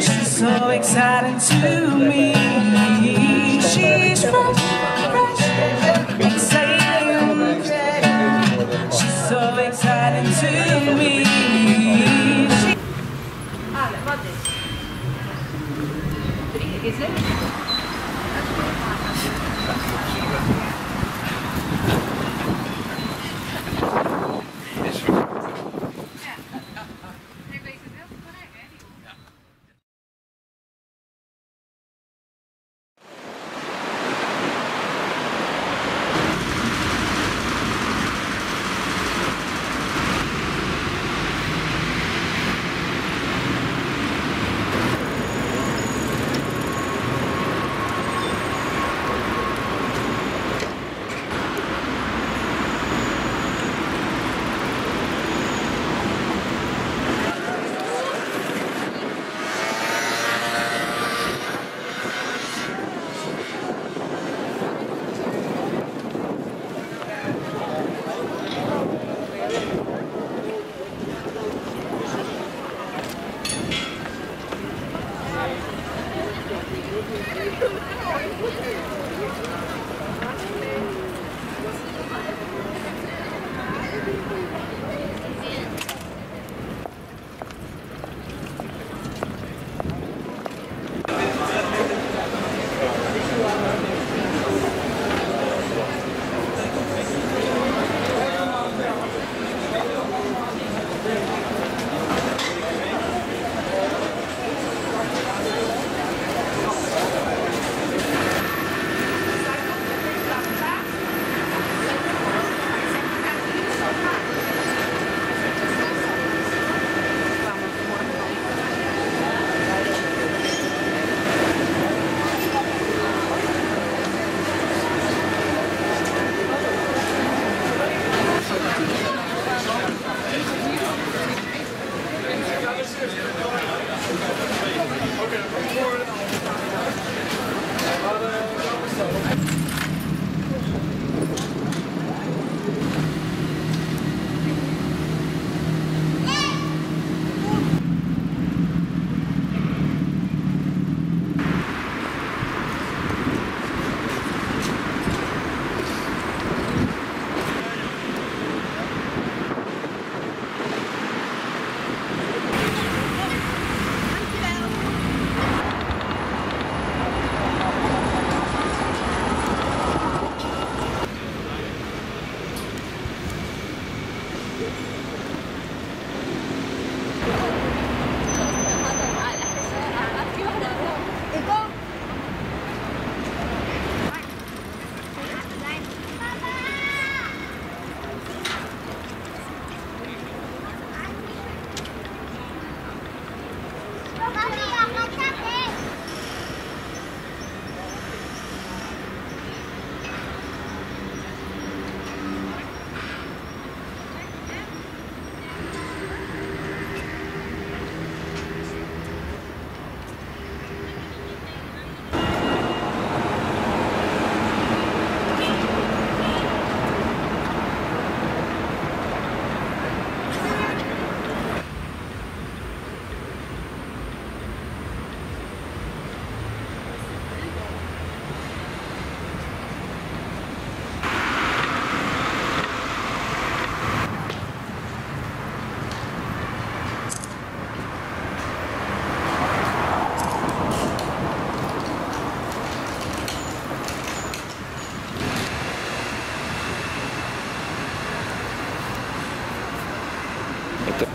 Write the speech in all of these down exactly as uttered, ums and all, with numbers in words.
She's so exciting to me. She's fresh, fresh, exciting. She's so exciting to me. Ale, wody. Three, is it? Thank you. Это...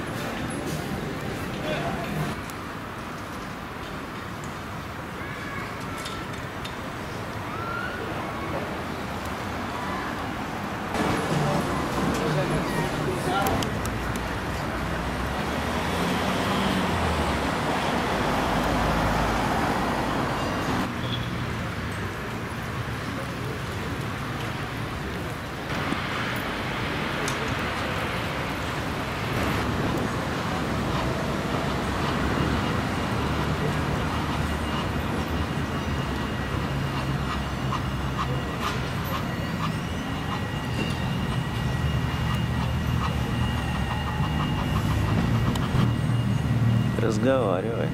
Разговаривай.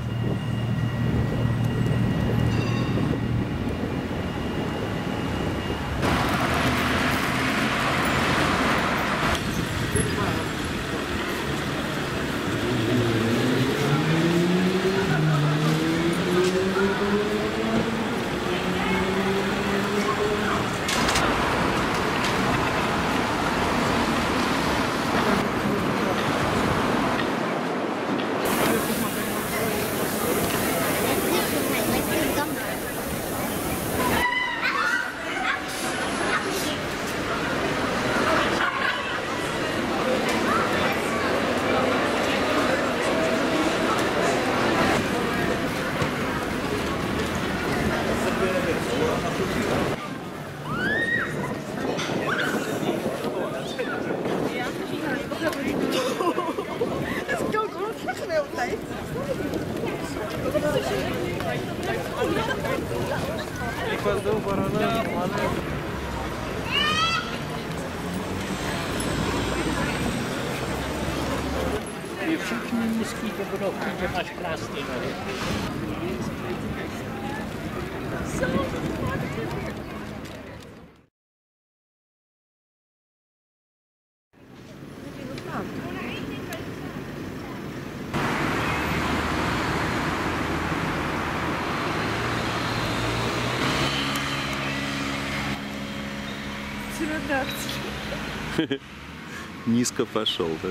Низко пошел, да,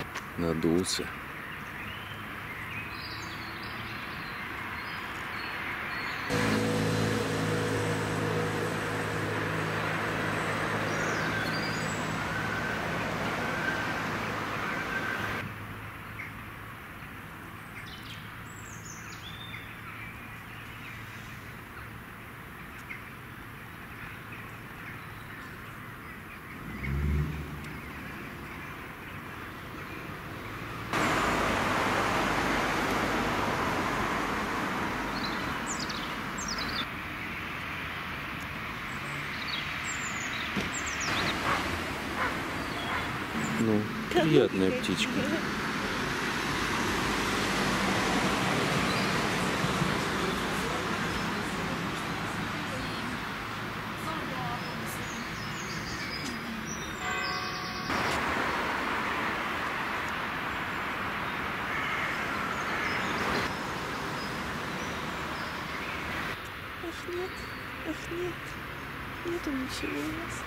да. Надулся. Приятная птичка. Ах нет, ах нет, нету ничего у нас.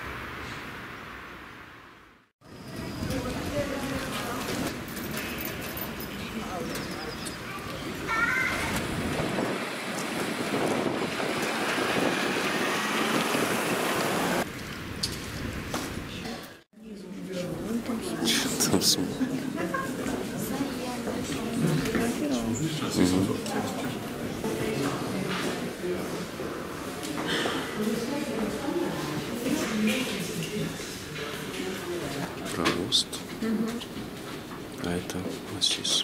Провост, угу. А это массис.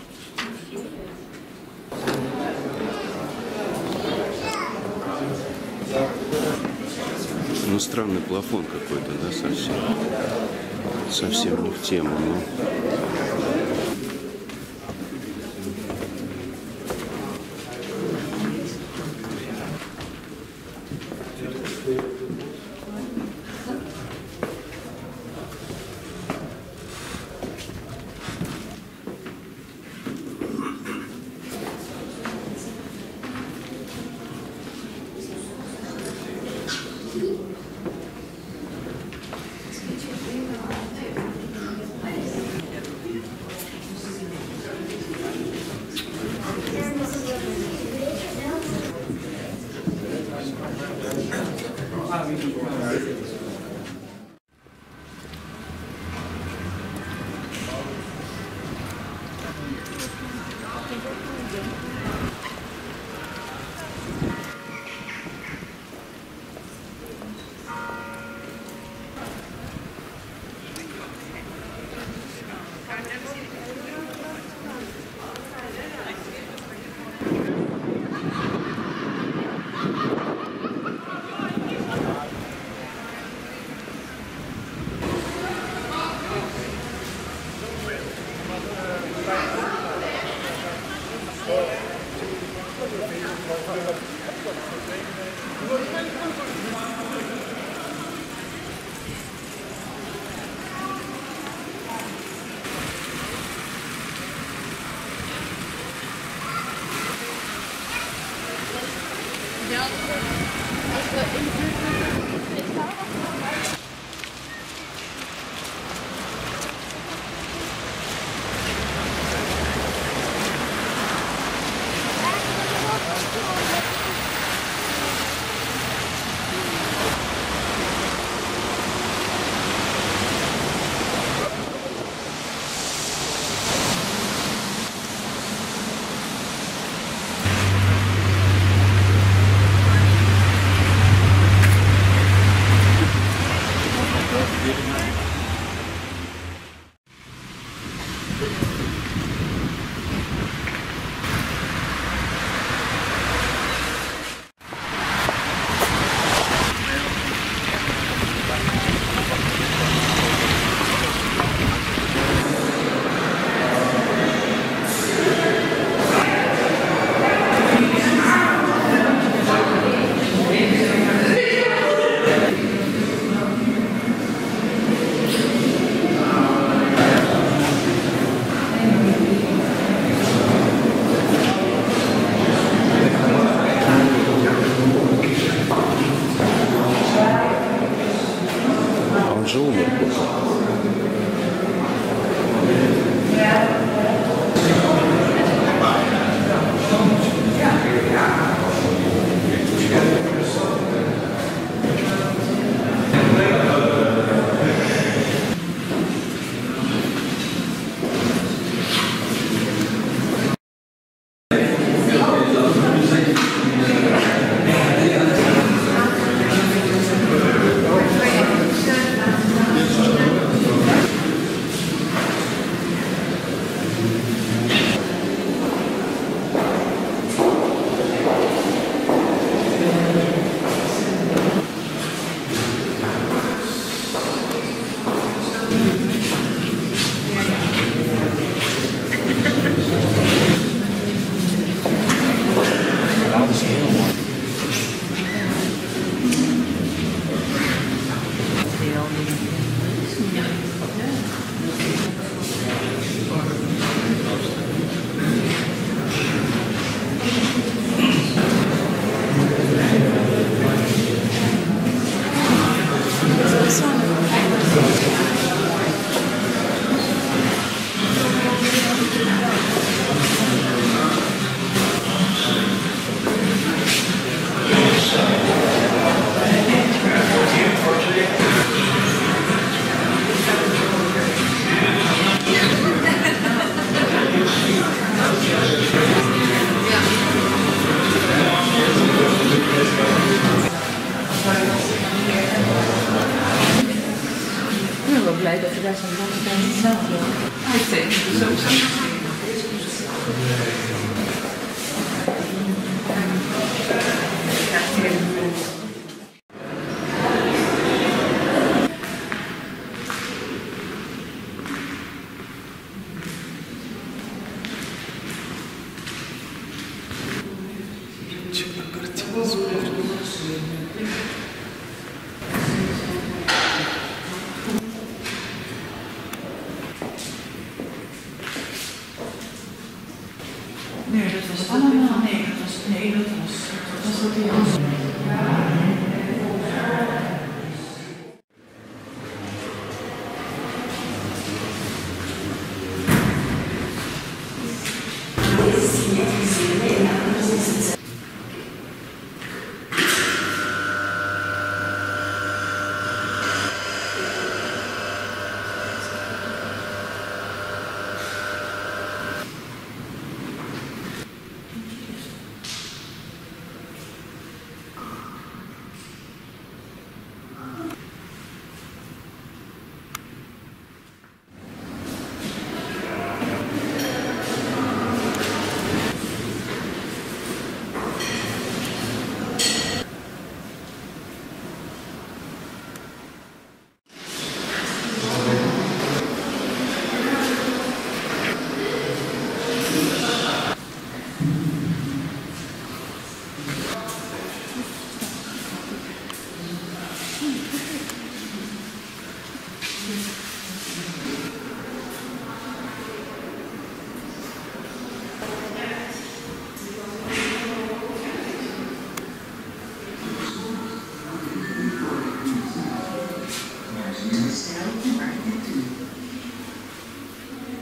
Ну странный плафон какой-то, да, совсем, совсем не в тему, но. I think. So, so. Nee, dat was allemaal oh, nee, dat was nee, dat was dat was wat die was.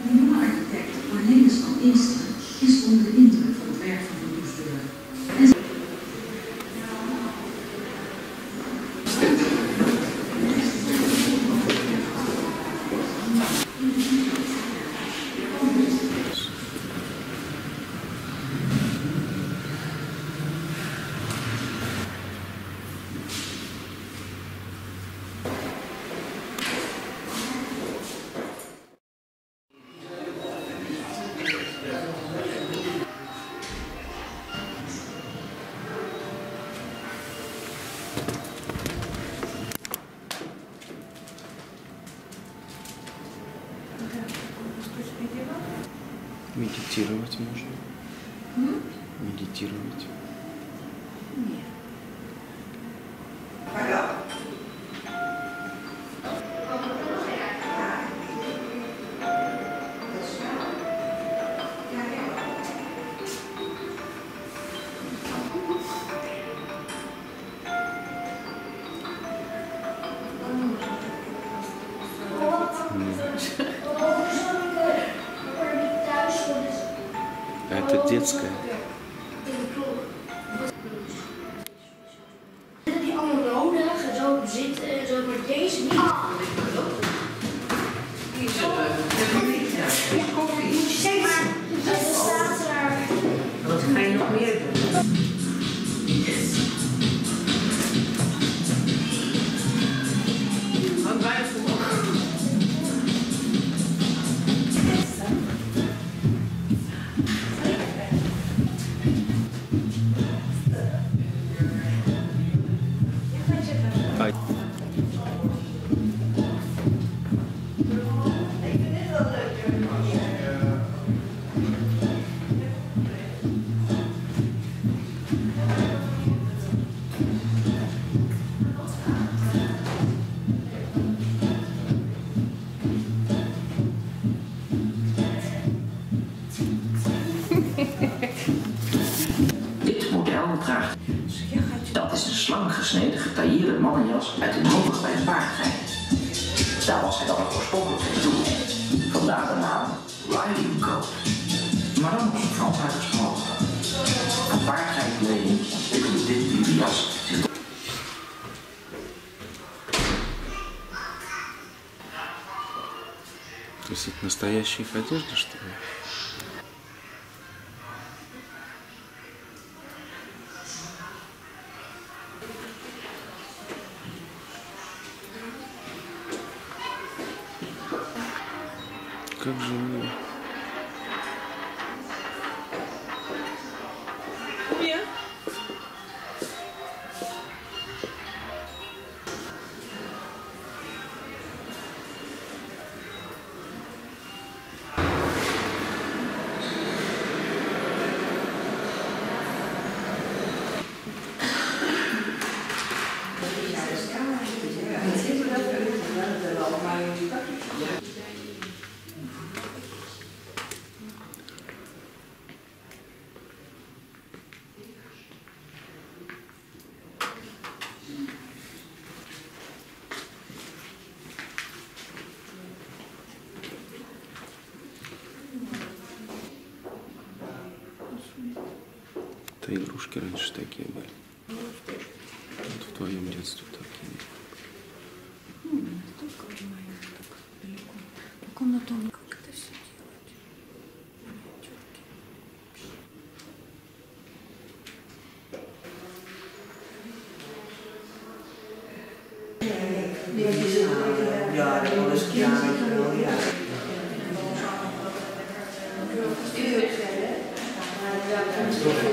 De jonge architect Cornelis van Eesteren is onder de indruk van het werk van de liefdeur. Медитировать можно? Mm? Медитировать? Нет. Это детская. Gesneden, getailleerde mannenjas uit een hoge gelijkwaardigheid. Daar was hij dan ook oorspronkelijk mee toe. Vandaar de naam Riding Coat. Maar dan was het Frans uitgesproken. Een waardigheid kleding wikkelde dit in de jas. То есть это настоящая их одежда, что ли? Как же Ou bien. Да игрушки раньше такие были. Вот в твоем детстве такие. Ну, настолько в моем так далеко. По комнатам как это все делать? Миниатюрки.